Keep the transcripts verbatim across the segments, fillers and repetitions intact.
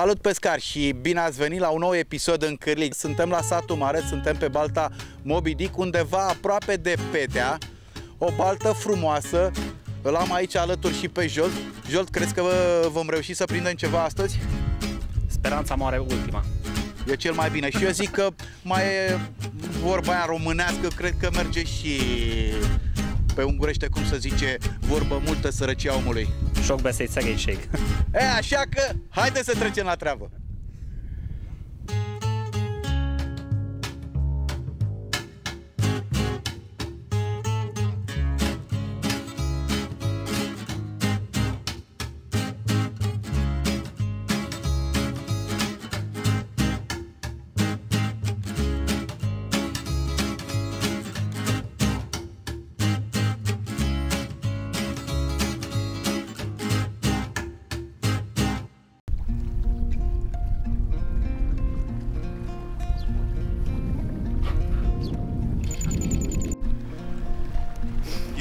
Salut pescari și bine ați venit la un nou episod în Cârlig. Suntem la Satu Mare, suntem pe balta Moby Dick, undeva aproape de Petea. O baltă frumoasă, îl am aici alături și pe Jolt. Jolt, crezi că vom reuși să prindem ceva astăzi? Speranța moare ultima. E cel mai bine și eu zic că mai e vorba aia românească, cred că merge și pe ungurește, cum să zice, vorbă multă, sărăcia omului. Șoc besei, țăgăi shake. E, așa că, haide să trecem la treabă.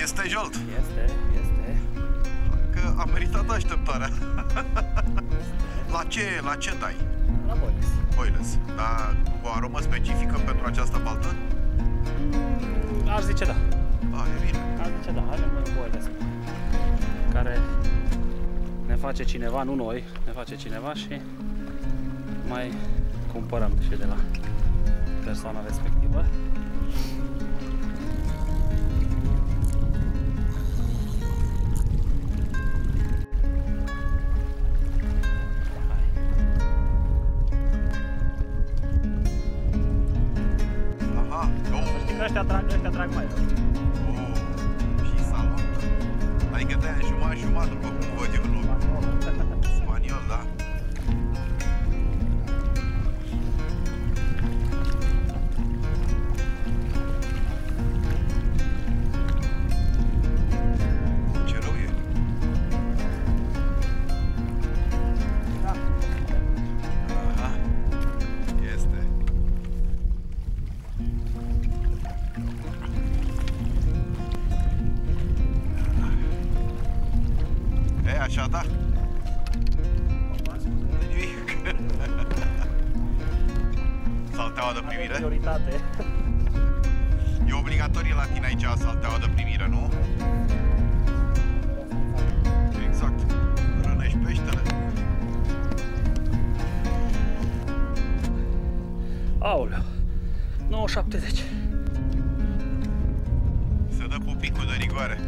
Este Jolt? Este, este. Că a meritat așteptarea. La ce, la ce dai? La Boilies. Boilies. Dar cu o aromă specifică pentru această baltă? Aș zice da. A, e bine. Aș zice da, avem un Boilies care ne face cineva, nu noi, ne face cineva și mai cumpărăm și de la persoana respectivă. Ăștia trag, ăștia trag mai rău. Oh, și salam. Adică de-aia jumătate-jumătate, după cum văd eu, nu? Spaniol, da. Ce rău e. Da. Aha. Este. Așa, da? Nimic. Salteaua de primire? Prioritate. E obligatorie la tine aici salteaua de primire, nu? Exact. Rănești peștele. Aoleu. nouă șaptezeci. Se dă pupicul de rigoare.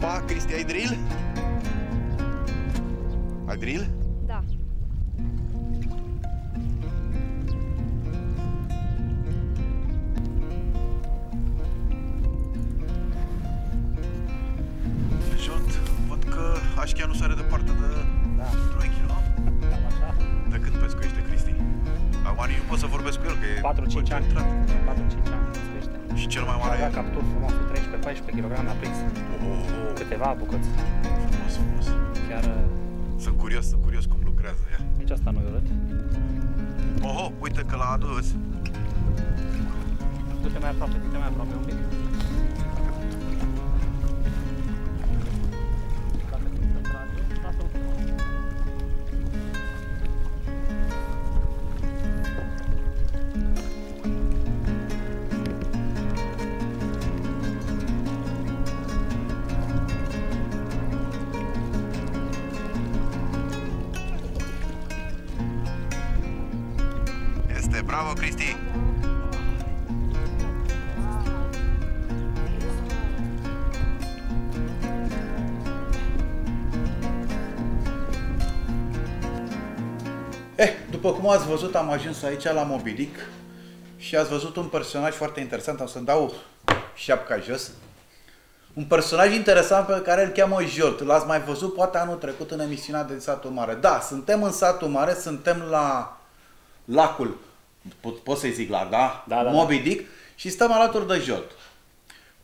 Pa, Cristi, ai drill? Ai drill? Da. Jolt, văd că așchia nu sare departe de troi kilograme, nu? Cam așa. De cât pescuiește Cristi? Acum nu pot să vorbesc cu el, că e concentrat. patru cinci ani pescuiește. Și cel mai mare e? Avea capturi frumos cu treisprezece paisprezece kilograme a prins. Câteva bucăți. Frumos, frumos. Chiar... Sunt curios, sunt curios cum lucrează ea. Nici asta nu-i urât. Oho, uite că l-a adus. Du-te mai aproape, du-te mai aproape un pic. Bravo, Cristi! Eh, după cum ați văzut, am ajuns aici la Moby Dick și ați văzut un personaj foarte interesant, am să-mi dau șapca jos, un personaj interesant pe care îl cheamă Jolt. L-ați mai văzut poate anul trecut în emisiunea de Satu Mare. Da, suntem în Satu Mare, suntem la lacul, pot, pot să-i zic la, da? Da, da, Moby Dick, da. Și stăm alături de Jolt,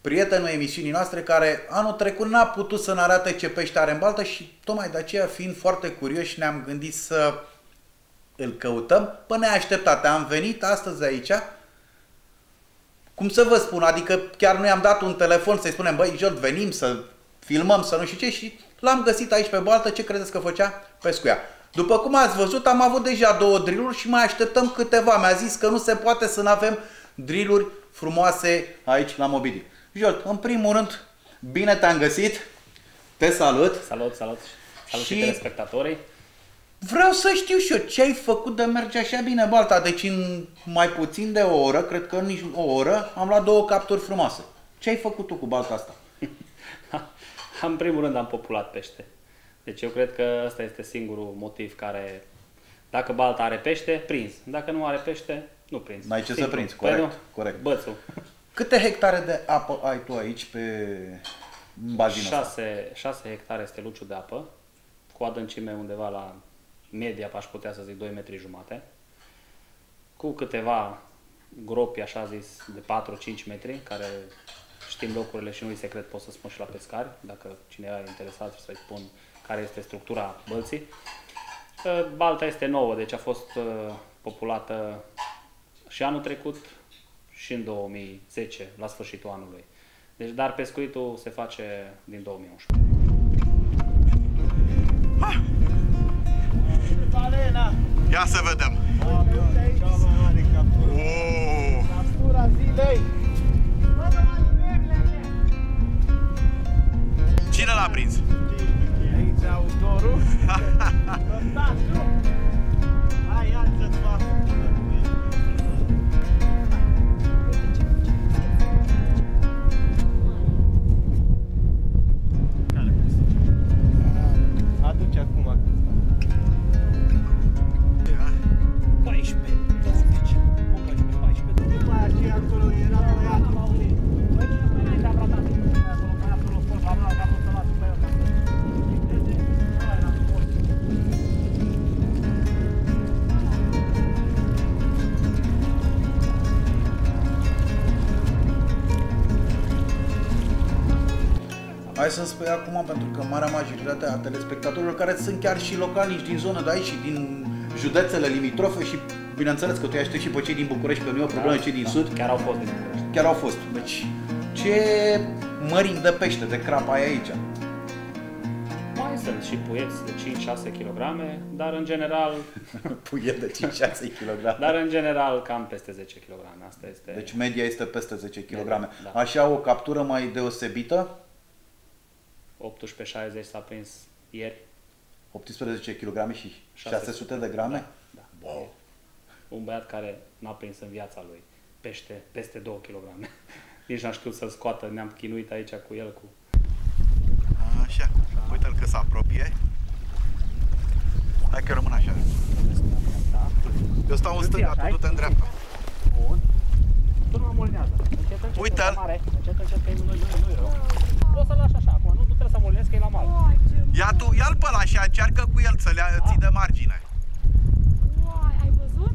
prietenul emisiunii noastre, care anul trecut n-a putut să ne arate ce pește are în baltă și tocmai de aceea, fiind foarte curioși, ne-am gândit să îl căutăm pe neașteptate. Am venit astăzi aici, cum să vă spun, adică chiar nu i-am dat un telefon să-i spunem, băi, Jolt, venim să filmăm, să nu știu ce, și l-am găsit aici pe baltă. Ce credeți că făcea? Pescuia. După cum ați văzut, am avut deja două drilluri și mai așteptăm câteva. Mi-a zis că nu se poate să nu avem drilluri frumoase aici la Moby Dick. Jolt, în primul rând, bine te-am găsit, te salut. Salut, salut, salut și telespectatorii. Vreau să știu și eu ce ai făcut de merge așa bine balta, deci în mai puțin de o oră, cred că nici o oră, am luat două capturi frumoase. Ce ai făcut tu cu balta asta? În primul rând am populat pește. Deci eu cred că ăsta este singurul motiv care, dacă balta are pește, prins. Dacă nu are pește, nu prins. N-ai ce să prinzi, corect, păi corect. Bățul. Câte hectare de apă ai tu aici pe bazinul șase, șase hectare este luciu de apă, cu adâncime undeva la media, aș putea să zic, doi metri jumate, cu câteva gropi, așa zis, de patru-cinci metri, care știm locurile și nu-i secret, pot să spun și la pescari, dacă cineva e interesat să-i spun care este structura bălții. Balta este nouă, deci a fost populată și anul trecut, și în două mii zece, la sfârșitul anului. Deci, dar pescuitul se face din două mii unsprezece. Ha! Ia să vedem! Uuuu! Cine l-a prins? Aici autorul. Hai, altă-ți facă! Aduce acum. paisprezece, douăzeci, paisprezece. După aceea acolo era băiatul, m-au unit. Nu mai te-am ratat. Acolo fost la mână, acolo să las pe el. Hai să-mi spui acum, pentru că marea majoritate a telespectatorilor, care sunt chiar și localnici din zonă de aici și din județele limitrofe și, bineînțeles, că tu aștept și pe cei din București, că nu e o problemă, da, cei din da. Sud. Chiar au fost din București. Chiar au fost. Deci, ce mărimi de pește, de crapă ai aici? Mai sunt și puieți de cinci-șase kilograme, dar în general... Puieți de cinci-șase kilograme. Dar în general cam peste zece kilograme. Asta este... Deci media este peste zece kilograme. Da. Așa, o captură mai deosebită? optsprezece șaizeci s-a prins ieri. optsprezece kilograme și șase sute de grame? Da, da. Wow. Un băiat care n-a prins în viața lui pește peste două kilograme. Nici n-a știut să-l scoată, ne-am chinuit aici cu el. Cu... Așa, uite-l că se apropie. Hai că rămân așa. Eu stau în stânga, tu du-te în dreapta. Bun. Tu nu mă molinează. Uite-l! Poți să-l lași așa acum, nu, nu trebuie să molinesc, că e la mal. Ia tu, ia-l pe ăla și încearcă cu el să le ții de margine. Uai, ai văzut?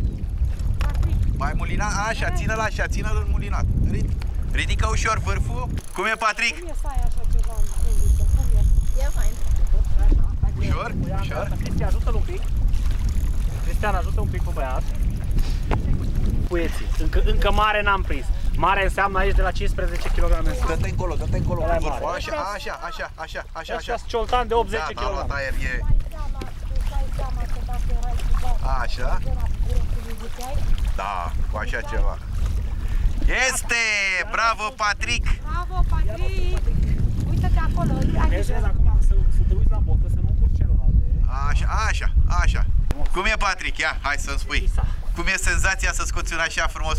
Mai mulina? Așa, ține-l așa, ține-l în mulinat. Ridică ușor vârful. Cum e, Patrick? Cum e să ai așa ceva în gândiță? Cum e? E fain. Ușor, ușor. Cristian, ajută-l un pic. Cristian, ajută un pic pe băiat. Puieții, încă, încă mare n-am prins. Mare înseamnă aici de la cincisprezece kilograme. Dă-te încolo, dă-te încolo. Așa, așa, așa, așa, așa. Așa cioltan de optzeci kilograme. Da, da, aer e. Așa. Da, cu așa ceva. Este! Bravo, Patrick! Bravo, Patrick! Uite-te acolo. Vezi, acum să te uiți la botă, să nu încurci celelalte. Așa, așa, așa. Cum e, Patrick? Ia, hai să-mi spui. Cum e senzația să scoți un așa frumos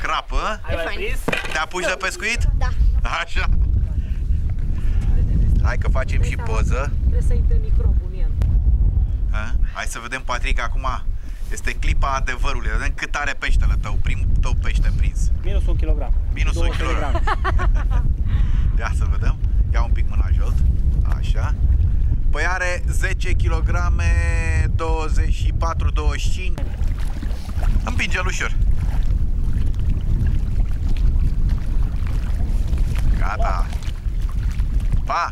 crapă? E bine. Te apuci de pescuit? Da. Așa. Hai că facem și poză. Trebuie să intre microbul în el. Hai să vedem, Patrick, acum Este clipa adevărului. Vedem cât are peștele tău, primul tău pește prins. Minus un kilogram. Minus un kilogram. Ia să vedem. Ia un pic mâna, Jolt. Așa. Păi are zece kilograme, douăzeci și patru, douăzeci și cinci. Împinge-l ușor. Gata. Pa!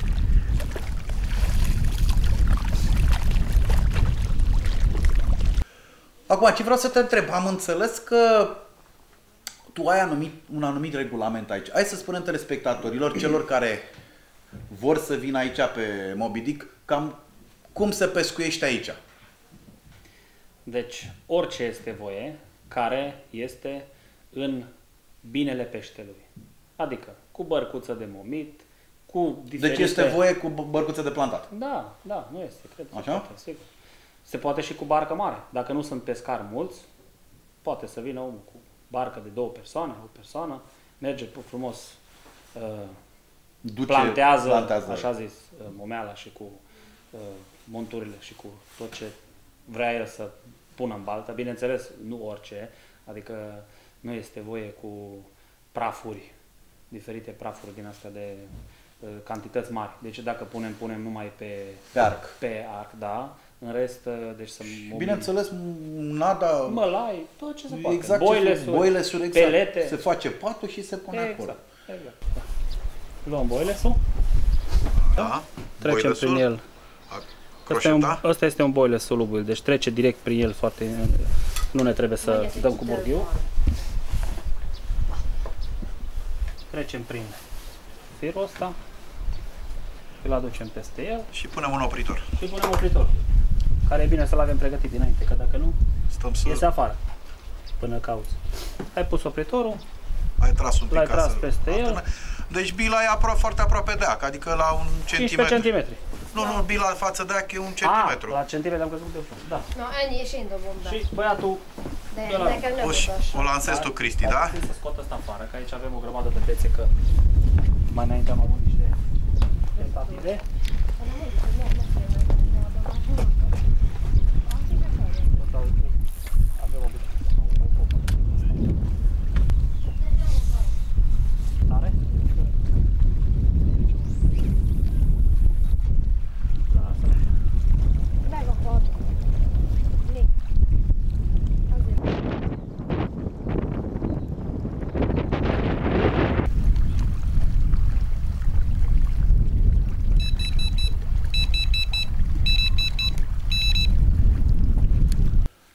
Acum, ce vreau să te întreb? Am înțeles că tu ai anumit, un anumit regulament aici. Hai să spunem telespectatorilor, celor care vor să vină aici pe Moby Dick, cam cum se pescuiește aici. Deci, orice este voie care este în binele peștelui. Adică, cu bărcuță de momit, cu diferite... Deci este voie cu bărcuță de plantat. Da, da, nu este, cred. Așa? Se poate, sigur. Se poate și cu barcă mare. Dacă nu sunt pescari mulți, poate să vină omul cu barcă de două persoane, o persoană, merge frumos, uh, duce, plantează, plantează, așa zis, uh, momeala și cu uh, monturile și cu tot ce vrea el să pună în baltă. Bineînțeles, nu orice, adică nu este voie cu prafuri, diferite prafuri din astea de uh, cantități mari. Deci dacă punem, punem numai pe, pe arc, pe arc, da. În rest, deci să... Bineînțeles, nada... Mălai, tot ce se poate. Exact, boilesuri, boilesuri, exact. Pelete. Se face patul și se pune exact, acolo. Exact, da. Luăm boilesul. Da. Trecem boilesul prin el. Ăsta este un boiles solubil, deci trece direct prin el foarte... Nu ne trebuie să dăm cu burghiu. Trecem prin firul ăsta. Îl aducem peste el. Și punem un opritor. Și punem opritor. Care e bine să-l avem pregătit dinainte, că dacă nu, stăm să... iese afară până cauți. Ai pus opritorul, ai tras un pic, l-ai tras peste el. Până... Deci bila e apro foarte aproape de ac, adică la un centimetru. cincisprezece centimetri. Nu, da. Nu, bila față de ac e un centimetru. A, la centimetru am căzut de frumos, da. No, ani ieșind o bombă. Și băiatul... O, o lansezi tu, Cristi, da? Să scot asta afară, că aici avem o grămadă de pețe, că mai înainte am avut niște tabile.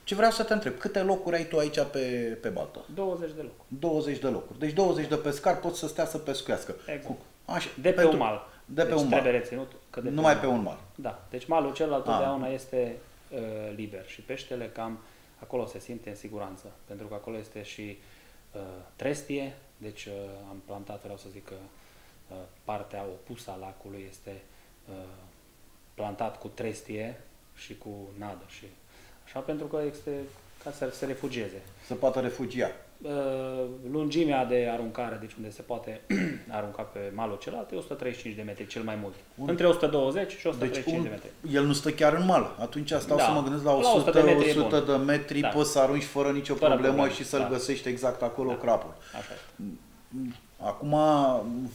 Și vreau să te întreb, câte locuri ai tu aici pe, pe baltă? douăzeci de locuri. douăzeci de locuri. Deci douăzeci de pescari pot să stea să pescuiască. Exact. Așa, de pe un mal. De pe deci un mal. Trebuie reținut că de numai pe un, pe un mal. Da. Deci malul celălalt totdeauna este uh, liber și peștele cam acolo se simte în siguranță. Pentru că acolo este și uh, trestie. Deci uh, am plantat, vreau să zic că uh, partea opusă a lacului este uh, plantat cu trestie și cu nadă și... Așa, pentru că este ca să se refugieze. Să poată refugia. Lungimea de aruncare, deci unde se poate arunca pe malul celălalt, e o sută treizeci și cinci de metri cel mai mult. Un... Între o sută douăzeci și o sută treizeci și cinci deci un... de metri. El nu stă chiar în mal. Atunci stau da. Să mă gândesc la o sută de metri, o sută de metri da. Poți să arunci fără nicio fără problemă, problemă și să-l da. Găsești exact acolo da. Crapul. Așa este. Acum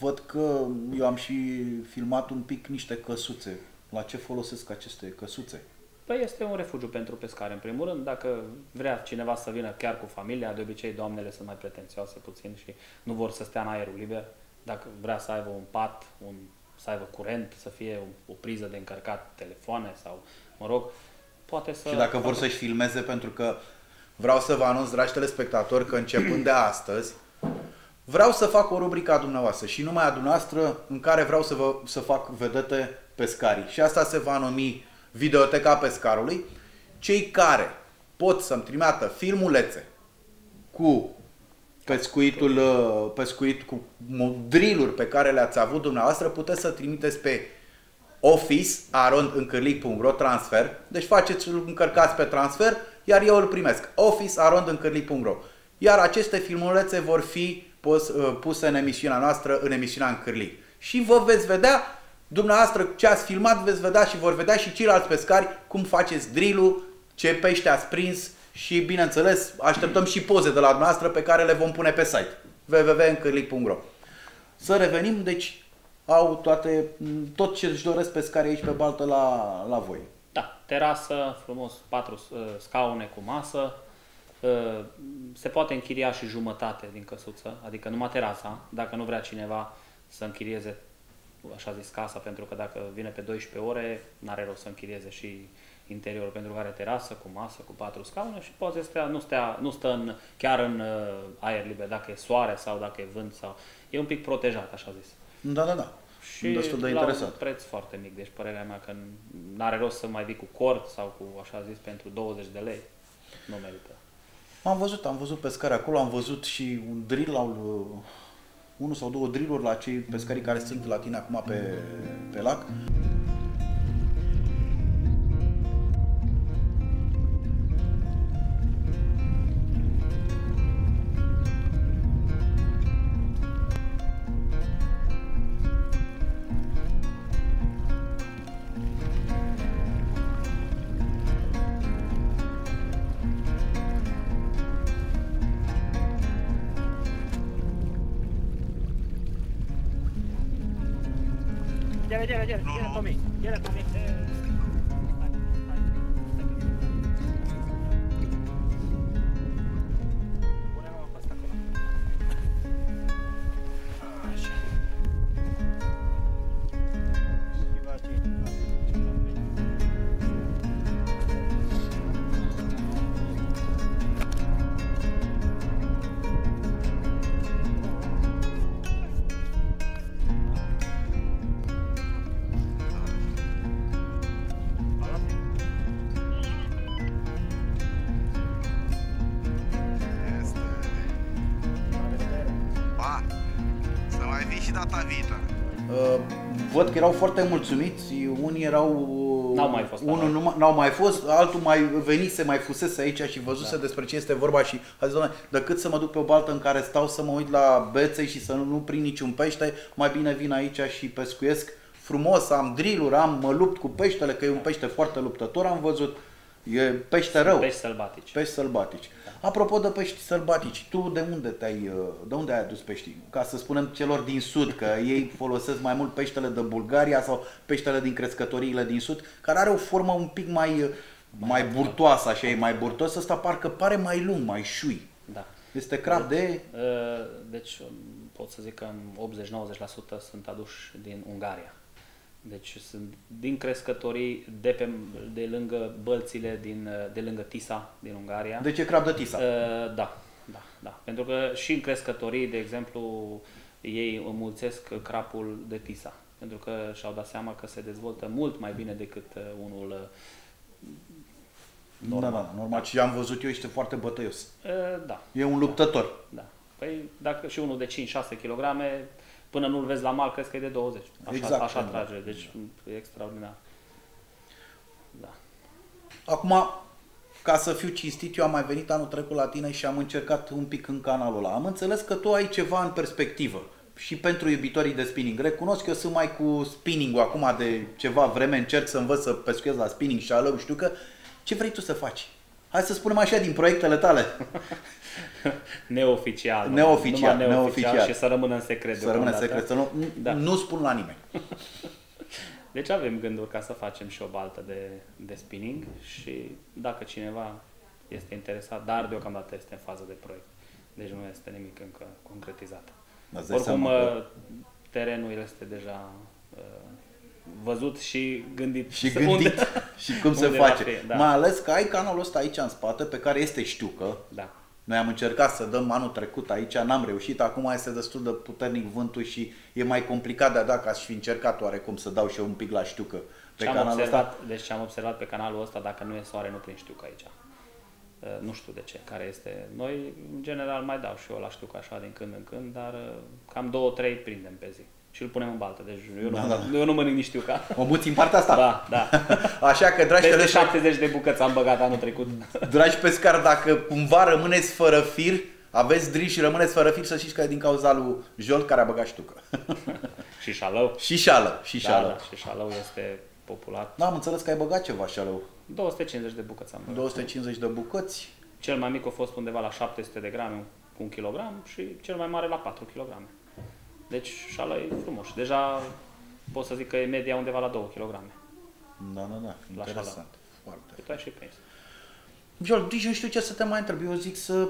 văd că eu am și filmat un pic niște căsuțe. La ce folosesc aceste căsuțe? Păi este un refugiu pentru pescare, în primul rând. Dacă vrea cineva să vină chiar cu familia, de obicei doamnele sunt mai pretențioase puțin și nu vor să stea în aerul liber. Dacă vrea să aibă un pat, un, să aibă curent, să fie o, o priză de încărcat telefoane sau, mă rog, poate să... Și dacă vor să-și filmeze, pentru că vreau să vă anunț, dragi telespectatori, că începând de astăzi, vreau să fac o rubrică a dumneavoastră și numai a dumneavoastră în care vreau să, vă, să fac vedete pescarii. Și asta se va numi Videoteca Pescarului. Cei care pot să-mi trimită filmulețe cu pescuitul, pescuit cu drill-uri pe care le-ați avut dumneavoastră, puteți să trimiteți pe office arond încârlic punct ro transfer. Deci faceți, îl încărcați pe transfer, iar eu îl primesc. office arond încârlic punct ro. Iar aceste filmulețe vor fi puse în emisiunea noastră, în emisiunea Încârlic. Și vă veți vedea dumneavoastră ce ați filmat, veți vedea și vor vedea și ceilalți pescari cum faceți drill-ul, ce pește ați prins și, bineînțeles, așteptăm și poze de la dumneavoastră pe care le vom pune pe site w w w punct încărlic punct ro. Să revenim, deci au toate, tot ce își doresc pescare aici pe baltă la, la voi. Da, terasă, frumos, patru scaune cu masă, se poate închiria și jumătate din căsuță, adică numai terasa, dacă nu vrea cineva să închirieze, așa zis, casa, pentru că dacă vine pe douăsprezece ore, n-are rost să închirieze și interiorul, pentru că are terasă cu masă, cu patru scaune și poate stea, nu, stea, nu stă în, chiar în aer liber, dacă e soare sau dacă e vânt, sau e un pic protejat, așa zis. Da, da, da. Și destul de interesant. Un preț foarte mic, deci părerea mea că n-are rost să mai vii cu cort sau cu, așa zis, pentru douăzeci de lei, nu merită. Am văzut, am văzut pescare acolo, am văzut și un drill, unul sau două drilluri la cei pescarii care sunt la tine acum pe, pe lac. Văd că erau foarte mulțumiți, unii erau, n-au mai fost, unul nu n-au mai fost, altul mai venise, mai fusese aici și văzuse da. despre ce este vorba și a zis, doamne, decât să mă duc pe o baltă în care stau să mă uit la bețe și să nu, nu prind niciun pește, mai bine vin aici și pescuiesc frumos, am drill-uri, am, mă lupt cu peștele, că e un pește foarte luptător, am văzut, e pește rău. Pești sălbatici. Pești sălbatici. Da. Apropo de pești sălbatici, tu de unde te-ai, de unde ai adus peștii? Ca să spunem celor din sud, că ei folosesc mai mult peștele de Bulgaria sau peștele din crescătoriile din sud, care are o formă un pic mai, mai burtoasă, așa e mai burtos, ăsta parcă pare mai lung, mai șui. Da. Este crab de... de... Deci pot să zic că optzeci la nouăzeci la sută sunt aduși din Ungaria. Deci sunt din crescătorii de, pe, de lângă bălțile, din, de lângă Tisa, din Ungaria. Deci e crab de Tisa. Da, da, da. Pentru că și în crescătorii, de exemplu, ei înmulțesc crapul de Tisa. Pentru că și-au dat seama că se dezvoltă mult mai bine decât unul normal. Da, da, normal. Ce am văzut eu, este foarte bătăios. Da. E un luptător. Da. Păi dacă și unul de cinci șase kilograme... Până nu-l vezi la mal, crezi că e de douăzeci. Așa, exact, așa trage, deci da. E extraordinar. Da. Acum, ca să fiu cinstit, eu am mai venit anul trecut la tine și am încercat un pic în canalul ăla. Am înțeles că tu ai ceva în perspectivă și pentru iubitorii de spinning. Recunosc că eu sunt mai cu spinning-ul acum de ceva vreme, încerc să învăț să pescuiesc la spinning și alău, știu că... Ce vrei tu să faci? Hai să spunem așa, din proiectele tale. Neoficial. Neoficial, neoficial, neoficial. Și să rămână în secret. Să rămână în secret, să nu, da. nu spun la nimeni. Deci avem gânduri ca să facem și o baltă de, de spinning și dacă cineva este interesat, dar deocamdată este în fază de proiect. Deci nu este nimic încă concretizat. Oricum, că... terenul este deja... văzut și gândit. Și gândit unde, și cum se face. Fi, da. Mai ales că ai canalul ăsta aici în spate, pe care este știucă. Da. Noi am încercat să dăm anul trecut aici, n-am reușit, acum este destul de puternic vântul și e mai complicat de a da, că aș fi încercat oarecum să dau și eu un pic la știucă pe canalul observat, ăsta. Deci ce am observat pe canalul ăsta, dacă nu e soare, nu prind știucă aici. Nu știu de ce, care este. Noi, în general, mai dau și eu la știucă așa din când în când, dar cam două, trei prindem pe zi. Și îl punem în baltă, deci eu nu, da, da. Eu nu mănânc nici știuca. O muți în partea asta? Da, da. Așa că, dragi pescari... șaptezeci de bucăți am băgat anul trecut. Dragi pescari, dacă cumva rămâneți fără fir, aveți drill și rămâneți fără fir, să știți că e din cauza lui Jolt care a băgat știucă. Și șalău. Și șalău. Și șalău. Da, da, și șalău este popular. Da, am înțeles că ai băgat ceva șalău. două sute cincizeci de bucăți am băgat. două sute cincizeci de bucăți. Cel mai mic a fost undeva la șapte sute de grame cu un kilogram și cel mai mare la patru kilograme. Deci șala e frumos. Deja pot să zic că e media undeva la două kilograme. Da, da, da. Interesant. Foarte. Păi tu ai și prins. Jolt, nici nu știu ce să te mai întreb. Eu zic să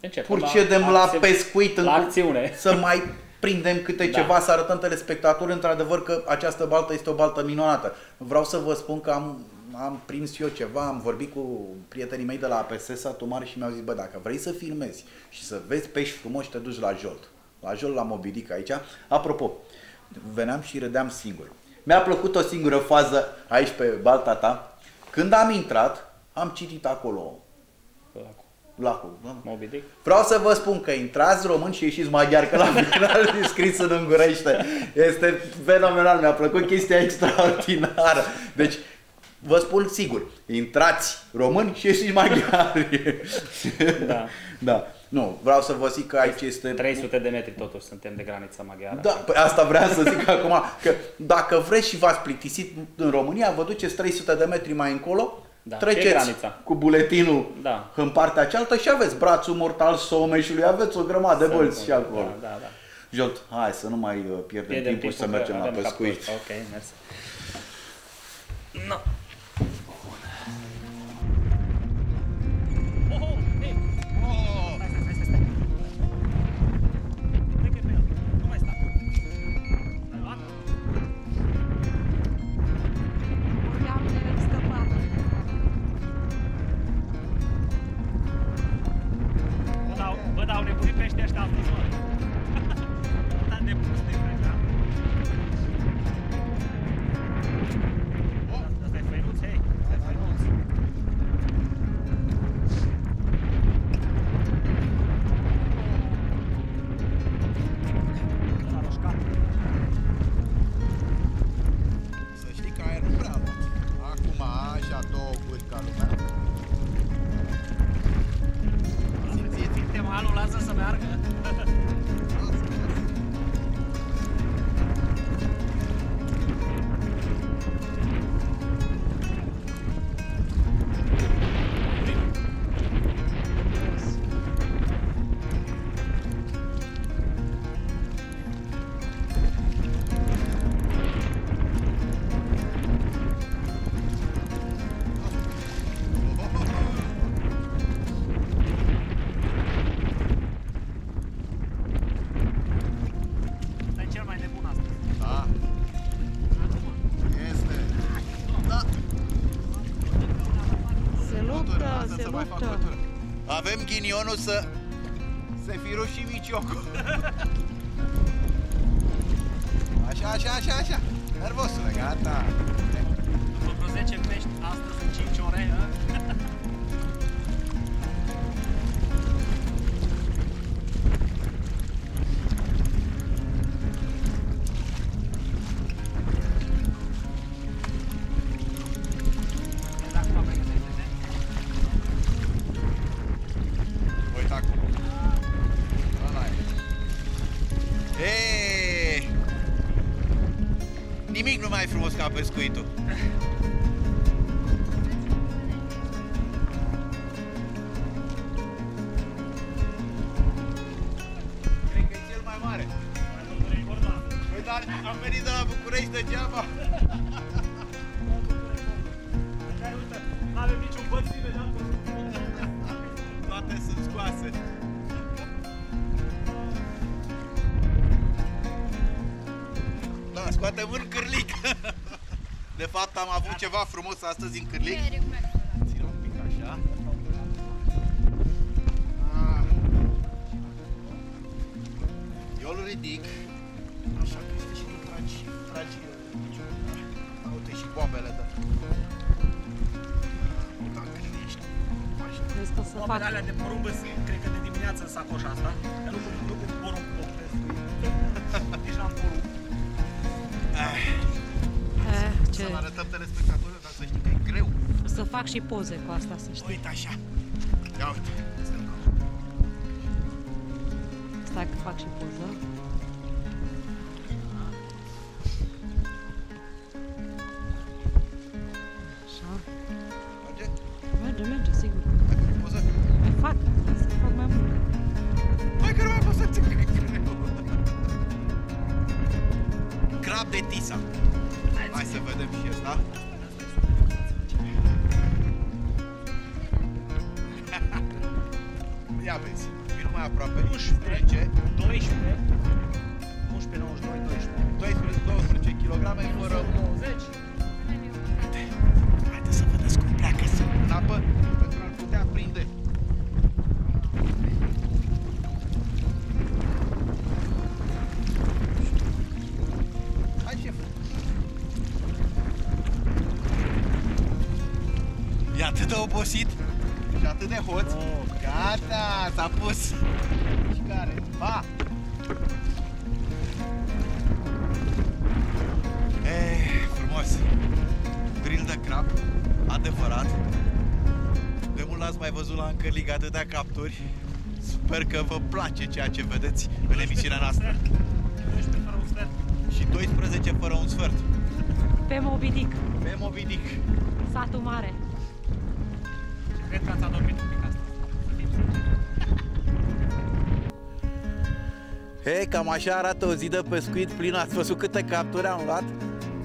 încep, procedem la, la pescuit. La acțiune. Să mai prindem câte da. ceva, să arătăm telespectatorilor într-adevăr că această baltă este o baltă minunată. Vreau să vă spun că am, am prins eu ceva, am vorbit cu prietenii mei de la P S S, Satu Mare, și mi-au zis, bă, dacă vrei să filmezi și să vezi pești frumos, te duci la Jolt. La Jolt, la Moby Dick aici. Apropo, veneam și râdeam singur. Mi-a plăcut o singură fază aici pe balta ta. Când am intrat, am citit acolo lacul. lacul Moby Dick. Vreau să vă spun că intrați români și ieșiți maghiari, că la final e scris în ungurește. Este fenomenal, mi-a plăcut chestia extraordinară. Deci, vă spun sigur, intrați români și ieșiți maghiari. Da. Da. Nu, vreau să vă zic că aici este... trei sute de metri totuși suntem de granița maghiară. Da, păi asta vreau să zic acum, că dacă vreți și v-ați plictisit în România, vă duceți trei sute de metri mai încolo, da, treceți cu buletinul da. în partea cealaltă și aveți brațul mort al Someșului, aveți o grămadă de bălți și acolo. Da, da, da. Jolt, hai să nu mai pierdem, pierdem timpul și să mergem la pescuit. Ok, mers. No. Avem ghinionul să se fi rușit miciocul. Așa, așa, așa, așa. Nervosule, gata. După vreo zece pești, astăzi în cinci ore. Pescuitul. Cred că e cel mai mare. Păi, dar am venit de la București degeaba. Așa-i, uite, n-avem niciun băț imediat. Toate sunt scoase. Da, scoatem în cârlic. De fapt, am avut ceva frumos astăzi în cârlic. Ține un pic așa. Eu îl ridic. Așa că este și nu tragi, tragi piciorul. Uite și boabele de... Uite, când ești. Boabele alea de porumb, cred că de dimineață în sacoșa asta. Nu cu porumb, poptesc. Deci n-am porumb. Să-l arătăm telespectatorilor, dar să știi că e greu. O să fac și poze cu asta, să știi. Uite așa. Ia uite. Stai că fac și poză. Așa. Merge? Merge, merge, sigur. Hai, poză. Tisa. Hai să vedem și asta. Ia vezi, vin mai aproape. unsprezece, doisprezece, unsprezece, nouăzeci și doi, doisprezece, doisprezece, douăsprezece kg fără nouăzeci. Haideți să vedeți cum pleacă în apă, pentru a-l putea prinde. E atât de obosit și atât de hoț. Oh, gata, s-a pus. Și care? Pa! Ei, frumos. Drill de crab, adevărat. De mult l-ați mai văzut la Încărlig atâtea capturi. Sper că vă place ceea ce vedeți în emisiunea noastră. doisprezece fără un sfert. Și doisprezece fără un sfert. Pe Moby Dick. Pe Moby Dick. Satu Mare. Cred că ați adormit un pic astăzi. Hei, cam așa arată o zi de pescuit plină. Ați văzut câte capturi am luat?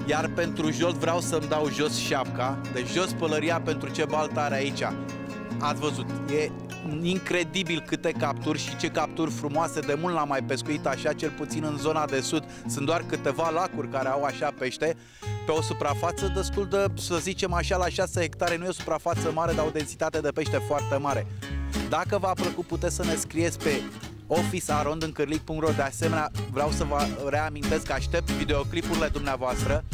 Iar pentru Jolt vreau să-mi dau jos șapca. Deci jos pălăria, pentru ce baltă are aici. Ați văzut, e incredibil câte capturi și ce capturi frumoase. De mult l-am mai pescuit așa, cel puțin în zona de sud. Sunt doar câteva lacuri care au așa pește. Pe o suprafață destul de, să zicem așa, la șase hectare. Nu e o suprafață mare, dar o densitate de pește foarte mare. Dacă v-a plăcut, puteți să ne scrieți pe office arond încărlig punct ro. De asemenea, vreau să vă reamintesc că aștept videoclipurile dumneavoastră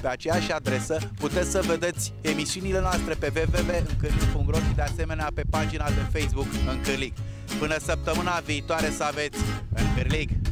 pe aceeași adresă. Puteți să vedeți emisiunile noastre pe w w w punct încărlig punct ro și de asemenea pe pagina de Facebook Încărlig. Până săptămâna viitoare, să aveți Încărlig!